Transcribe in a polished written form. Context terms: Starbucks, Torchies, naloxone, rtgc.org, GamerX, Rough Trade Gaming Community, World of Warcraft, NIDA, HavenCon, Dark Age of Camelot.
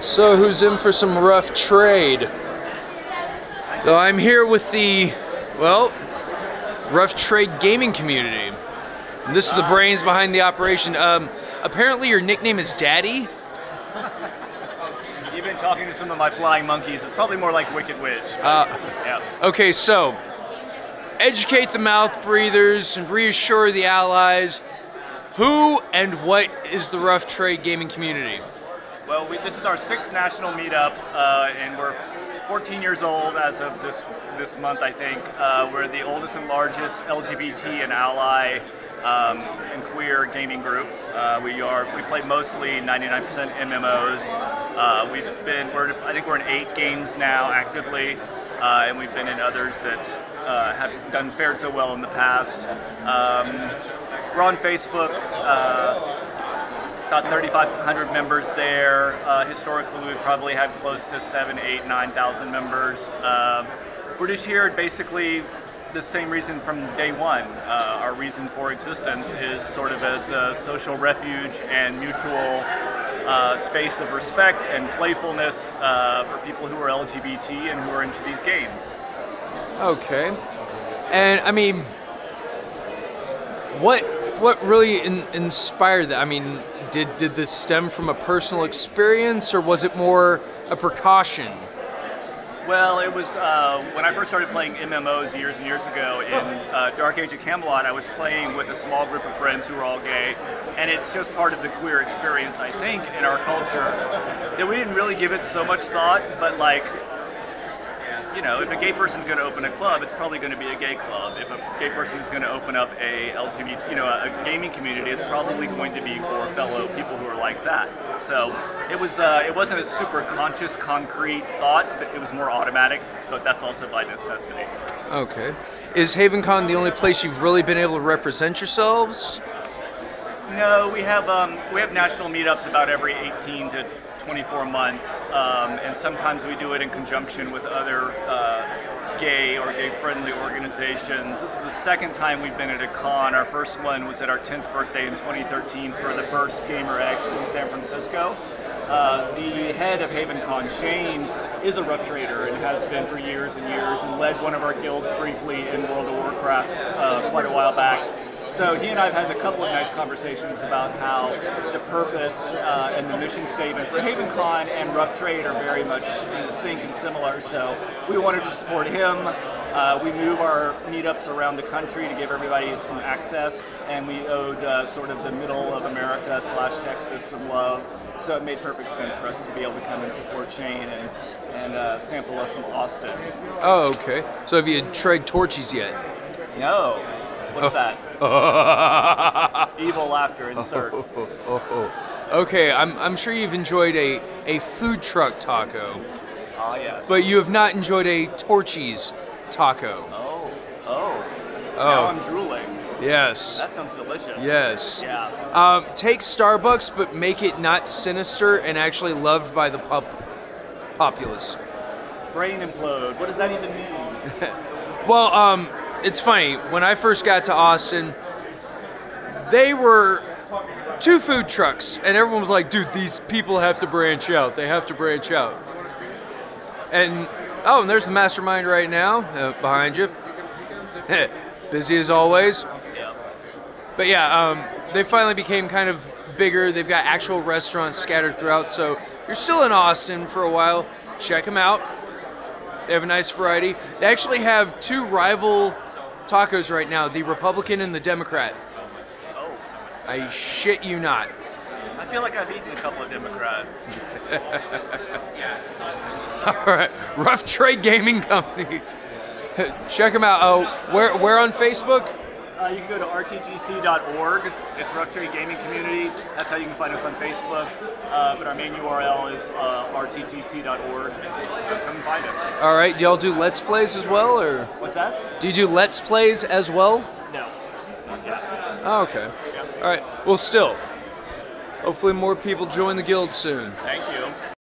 So who's in for some rough trade? So I'm here with the, well, Rough Trade Gaming Community. And this is the brains behind the operation. Apparently your nickname is Daddy? You've been talking to some of my flying monkeys. It's probably more like Wicked Witch. Yeah. Okay, so educate the mouth breathers and reassure the allies. Who and what is the Rough Trade Gaming Community? Well, this is our 6th national meetup, and we're 14 years old as of this month, I think. We're the oldest and largest LGBT and ally and queer gaming group. We play mostly 99% MMOs. I think we're in 8 games now actively, and we've been in others that have fared so well in the past. We're on Facebook. About 3,500 members there. Historically, we probably had close to 7,000, 8,000, 9,000 members. We're just here basically the same reason from day one. Our reason for existence is sort of as a social refuge and mutual space of respect and playfulness for people who are LGBT and who are into these games. Okay. And I mean, what really inspired that? I mean, did this stem from a personal experience, or was it more a precaution? Well, it was when I first started playing MMOs years and years ago in Dark Age of Camelot. I was playing with a small group of friends who were all gay, and it's just part of the queer experience, I think, in our culture, that we didn't really give it so much thought. But like, you know, if a gay person's going to open a club, it's probably going to be a gay club. If a gay person's going to open up a LGBT, you know, a gaming community, it's probably going to be for fellow people who are like that. So it was, it wasn't a super conscious, concrete thought, but it was more automatic. But that's also by necessity. Okay, is HavenCon the only place you've really been able to represent yourselves? No, we have national meetups about every 18 to 24 months, and sometimes we do it in conjunction with other gay or gay-friendly organizations. This is the 2nd time we've been at a con. Our first one was at our 10th birthday in 2013 for the first GamerX in San Francisco. The head of HavenCon, Shane, is a rough trader and has been for years and years, and led one of our guilds briefly in World of Warcraft quite a while back. So he and I have had a couple of nice conversations about how the purpose and the mission statement for HavenCon and Rough Trade are very much in sync and similar. So we wanted to support him. We move our meetups around the country to give everybody some access, and we owed sort of the middle of America / Texas some love. So it made perfect sense for us to be able to come and support Shane and sample us some Austin. Oh, okay. So have you tried Torchies yet? No. What's that? Evil laughter, insert. Okay, I'm sure you've enjoyed a food truck taco. Ah, yes. But you have not enjoyed a Torchies taco. Oh. Now I'm drooling. Yes. That sounds delicious. Yes. Yeah. Take Starbucks, but make it not sinister and actually loved by the populace. Brain implode. What does that even mean? Well, it's funny, when I first got to Austin, they were 2 food trucks, and everyone was like, dude, these people have to branch out. They have to branch out. And, oh, and there's the mastermind right now behind you. Busy as always. But yeah, they finally became kind of bigger. They've got actual restaurants scattered throughout, so if you're still in Austin for a while, check them out. They have a nice variety. They actually have 2 rival tacos right now, the Republican and the Democrat. Oh. I shit you not. I feel like I've eaten a couple of Democrats. All right, Rough Trade Gaming Company. Check them out. Oh, where on Facebook? You can go to rtgc.org. It's Rough Trade Gaming Community. That's how you can find us on Facebook. But our main URL is rtgc.org. Come find us. All right. Do y'all do Let's Plays as well, or what's that? Do you do Let's Plays as well? No. Not yet. Oh, okay. Yeah. All right. Well, still, hopefully more people join the guild soon. Thank you.